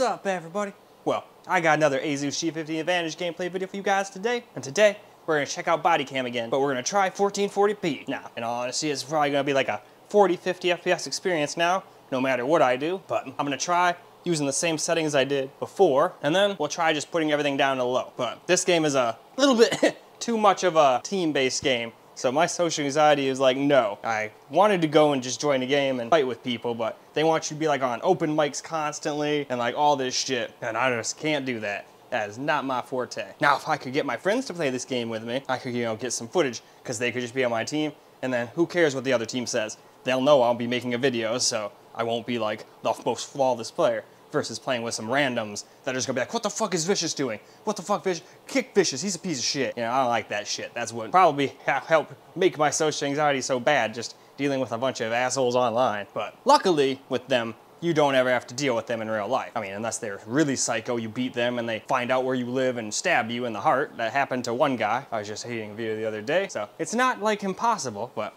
What's up, everybody? Well, I got another Asus G15 Advantage gameplay video for you guys today. And today, we're gonna check out Body Cam again, but we're gonna try 1440p. Now, in all honesty, it's probably gonna be like a 40, 50 FPS experience now, no matter what I do, but I'm gonna try using the same settings I did before, and then we'll try just putting everything down to low. But this game is a little bit too much of a team-based game, so my social anxiety is like, no. I wanted to go and just join a game and fight with people, but they want you to be like on open mics constantly and like all this shit, and I just can't do that. That is not my forte. Now, if I could get my friends to play this game with me, I could, you know, get some footage because they could just be on my team, and then who cares what the other team says? They'll know I'll be making a video, so I won't be like the most flawless player versus playing with some randoms that are just gonna be like, what the fuck is Vicious doing? What the fuck, Vicious? Kick Vicious, he's a piece of shit. You know, I don't like that shit. That's what probably helped make my social anxiety so bad, just dealing with a bunch of assholes online. But luckily with them, you don't ever have to deal with them in real life. I mean, unless they're really psycho, you beat them and they find out where you live and stab you in the heart. That happened to one guy. I was just editing a video the other day. So it's not like impossible, but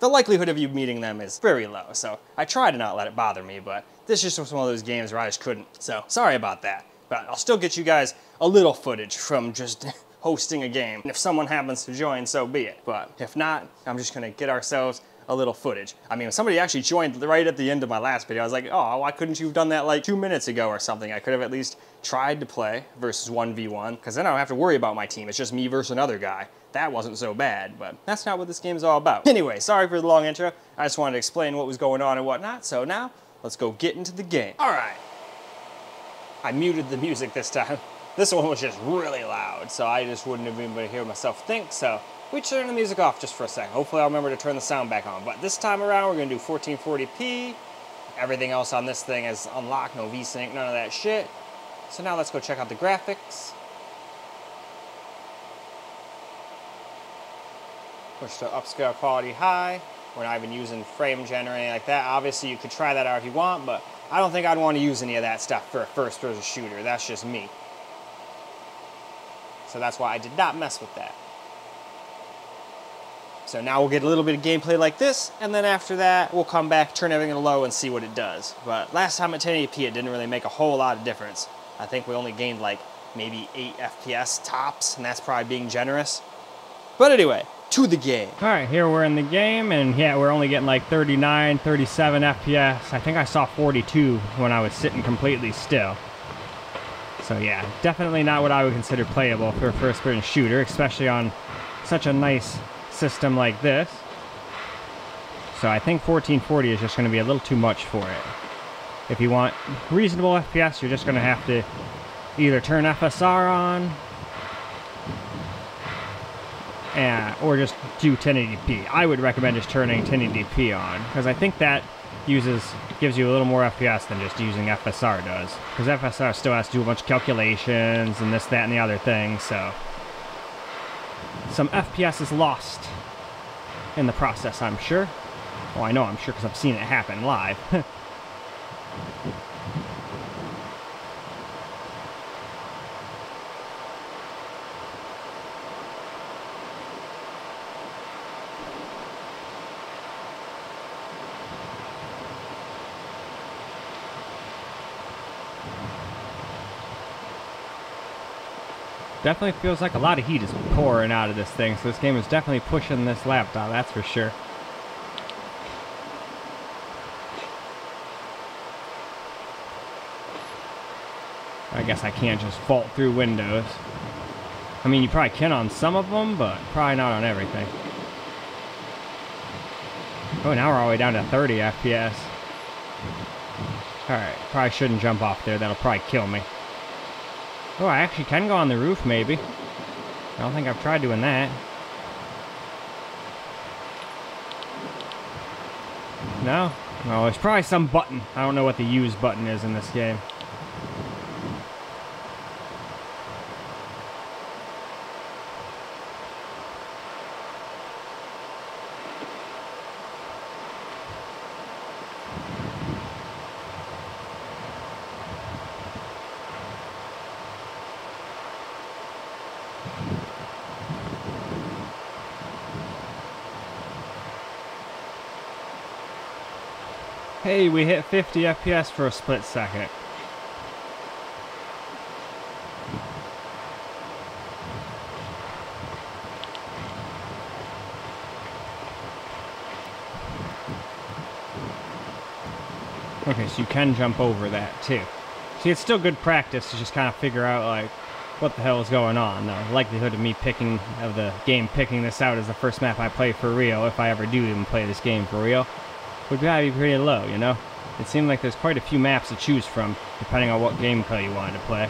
the likelihood of you meeting them is very low, so I try to not let it bother me, but this just was one of those games where I just couldn't, so sorry about that. But I'll still get you guys a little footage from just hosting a game, and if someone happens to join, so be it. But if not, I'm just gonna get ourselves a little footage. I mean, somebody actually joined right at the end of my last video. I was like, oh, why couldn't you have done that like 2 minutes ago or something? I could have at least tried to play versus 1v1, because then I don't have to worry about my team. It's just me versus another guy. That wasn't so bad, but that's not what this game is all about. Anyway, sorry for the long intro. I just wanted to explain what was going on and whatnot, so now let's go get into the game. All right. I muted the music this time. This one was just really loud, so I just wouldn't have been able to hear myself think, so we turn the music off just for a second. Hopefully I'll remember to turn the sound back on, but this time around we're gonna do 1440p. Everything else on this thing is unlocked, no VSync, none of that shit. So now let's go check out the graphics. Push the upscale quality high. We're not even using frame gen or anything like that. Obviously you could try that out if you want, but I don't think I'd want to use any of that stuff for a first person shooter. That's just me. So that's why I did not mess with that. So now we'll get a little bit of gameplay like this, and then after that, we'll come back, turn everything to low, and see what it does. But last time at 1080p, it didn't really make a whole lot of difference. I think we only gained like maybe 8 FPS tops, and that's probably being generous. But anyway, to the game. All right, here we're in the game, and yeah, we're only getting like 39, 37 FPS. I think I saw 42 when I was sitting completely still. So yeah, definitely not what I would consider playable for a first-person shooter, especially on such a nice system like this. So I think 1440 is just going to be a little too much for it. If you want reasonable FPS, you're just going to have to either turn FSR on or just do 1080p. I would recommend just turning 1080p on, because I think that gives you a little more FPS than just using FSR does, because FSR still has to do a bunch of calculations and this, that, and the other thing, so some FPS is lost in the process, I'm sure. Well, I know I'm sure because I've seen it happen live. Definitely feels like a lot of heat is pouring out of this thing, so this game is definitely pushing this laptop, that's for sure. I guess I can't just vault through windows. I mean, you probably can on some of them, but probably not on everything. Oh, now we're all the way down to 30 FPS. Alright, probably shouldn't jump off there, that'll probably kill me. Oh, I actually can go on the roof, maybe. I don't think I've tried doing that. No? No, there's probably some button. I don't know what the use button is in this game. Hey, we hit 50 FPS for a split second. Okay, so you can jump over that too. See, it's still good practice to just kind of figure out like what the hell is going on. The likelihood of me picking this out as the first map I play for real, if I ever do even play this game for real, would gotta be pretty low, you know? It seemed like there's quite a few maps to choose from, depending on what gameplay you wanted to play.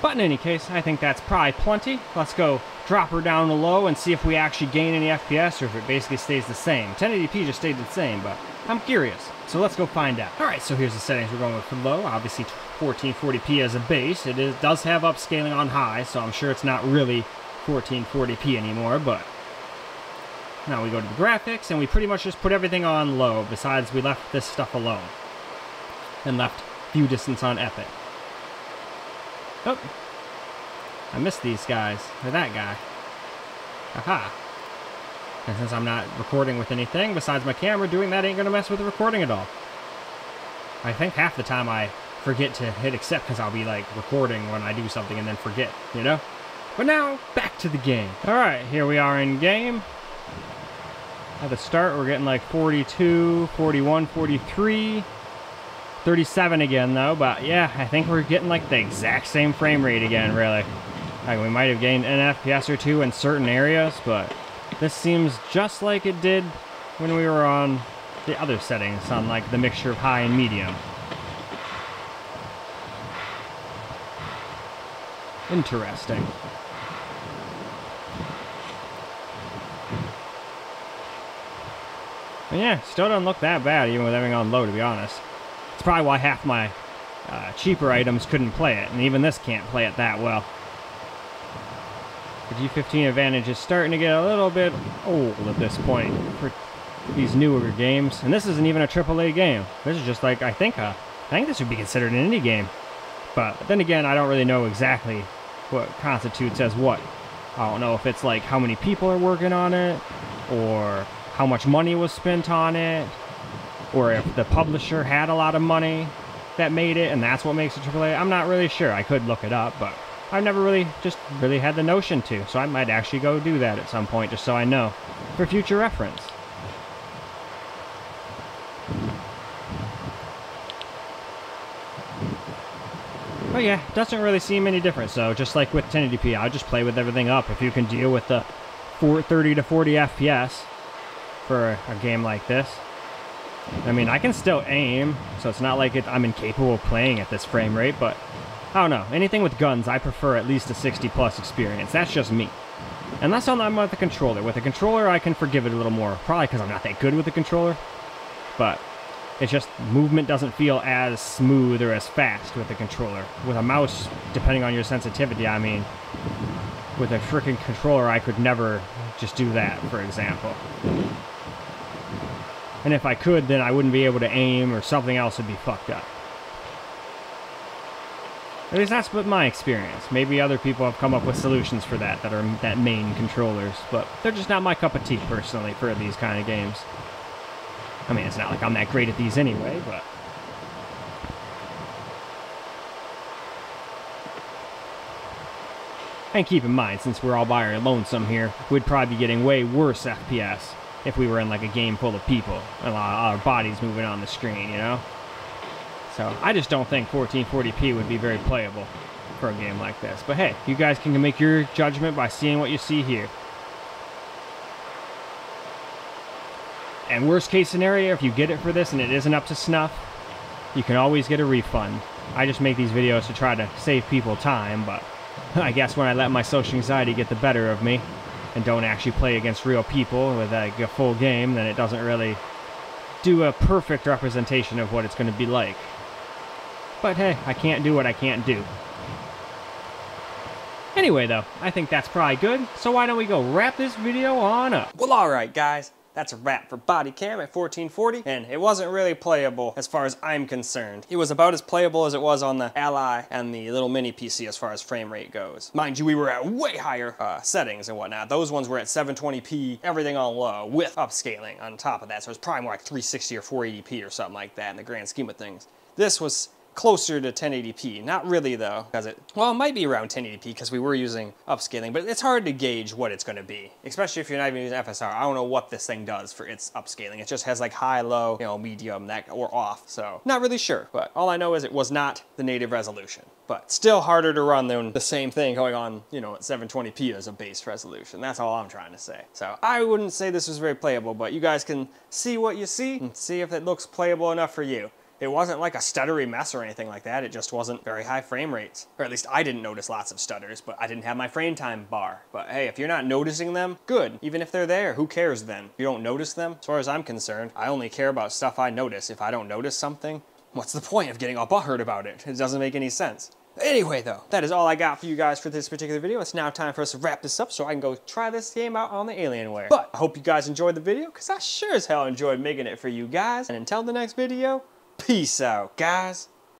But in any case, I think that's probably plenty. Let's go drop her down to low and see if we actually gain any FPS or if it basically stays the same. 1080p just stayed the same, but I'm curious. So let's go find out. All right, so here's the settings we're going with for low. Obviously 1440p as a base. It does have upscaling on high, so I'm sure it's not really 1440p anymore, but now we go to the graphics and we pretty much just put everything on low, besides we left this stuff alone and left view distance on epic. Oh, I missed these guys, or that guy. Aha. And since I'm not recording with anything besides my camera, doing that ain't gonna mess with the recording at all. I think half the time I forget to hit accept because I'll be like recording when I do something and then forget, you know? But now, back to the game. All right, here we are in game. At the start, we're getting like 42, 41, 43. 37 again though, but yeah, I think we're getting like the exact same frame rate again, really. Like, we might have gained an FPS or two in certain areas, but this seems just like it did when we were on the other settings, on like the mixture of high and medium. Interesting. But yeah, still don't look that bad even with everything on low, to be honest. It's probably why half my cheaper items couldn't play it, and even this can't play it that well. The G15 Advantage is starting to get a little bit old at this point for these newer games, and this isn't even a AAA game. This is just like, I think this would be considered an indie game. But then again, I don't really know exactly what constitutes as what. I don't know if it's like how many people are working on it, or how much money was spent on it, or if the publisher had a lot of money that made it, and that's what makes it AAA. I'm not really sure. I could look it up, but I've never really had the notion to, so I might actually go do that at some point, just so I know, for future reference. But yeah, doesn't really seem any different, so just like with 1080p, I'll just play with everything up. If you can deal with the 30 to 40 FPS for a game like this, I mean, I can still aim, so it's not like I'm incapable of playing at this frame rate, but I don't know. Anything with guns, I prefer at least a 60-plus experience. That's just me. Unless I'm with a controller. With a controller, I can forgive it a little more, probably because I'm not that good with a controller, but it's just movement doesn't feel as smooth or as fast with a controller. With a mouse, depending on your sensitivity, I mean, with a freaking controller, I could never just do that, for example. And if I could, then I wouldn't be able to aim, or something else would be fucked up. At least that's my experience. Maybe other people have come up with solutions for that, that main controllers, but they're just not my cup of tea, personally, for these kind of games. I mean, it's not like I'm that great at these anyway, but... And keep in mind, since we're all by our lonesome here, we'd probably be getting way worse FPS if we were in like a game full of people and our bodies moving on the screen, you know? So I just don't think 1440p would be very playable for a game like this. But hey, you guys can make your judgment by seeing what you see here. And worst case scenario, if you get it for this and it isn't up to snuff, you can always get a refund. I just make these videos to try to save people time, but I guess when I let my social anxiety get the better of me, and don't actually play against real people with like a full game, then it doesn't really do a perfect representation of what it's going to be like. But hey, I can't do what I can't do. Anyway though, I think that's probably good, so why don't we go wrap this video on up. Well, alright guys, That's a wrap for Body Cam at 1440, and it wasn't really playable as far as I'm concerned. It was about as playable as it was on the Ally and the little mini PC as far as frame rate goes. Mind you, we were at way higher settings and whatnot. Those ones were at 720p, everything on low with upscaling on top of that. So it's probably more like 360 or 480p or something like that in the grand scheme of things. This was closer to 1080p. Not really though, because it might be around 1080p because we were using upscaling, but it's hard to gauge what it's going to be, especially if you're not even using FSR. I don't know what this thing does for its upscaling. It just has like high, low, you know, medium, that or off. So not really sure, but all I know is it was not the native resolution, but still harder to run than the same thing going on, you know, at 720p as a base resolution. That's all I'm trying to say. So I wouldn't say this was very playable, but you guys can see what you see and see if it looks playable enough for you. It wasn't like a stuttery mess or anything like that. It just wasn't very high frame rates. Or at least I didn't notice lots of stutters, but I didn't have my frame time bar. But hey, if you're not noticing them, good. Even if they're there, who cares then? If you don't notice them, as far as I'm concerned, I only care about stuff I notice. If I don't notice something, what's the point of getting all butthurt about it? It doesn't make any sense. Anyway though, that is all I got for you guys for this particular video. It's now time for us to wrap this up so I can go try this game out on the Alienware. But I hope you guys enjoyed the video, because I sure as hell enjoyed making it for you guys. And until the next video, peace out, guys.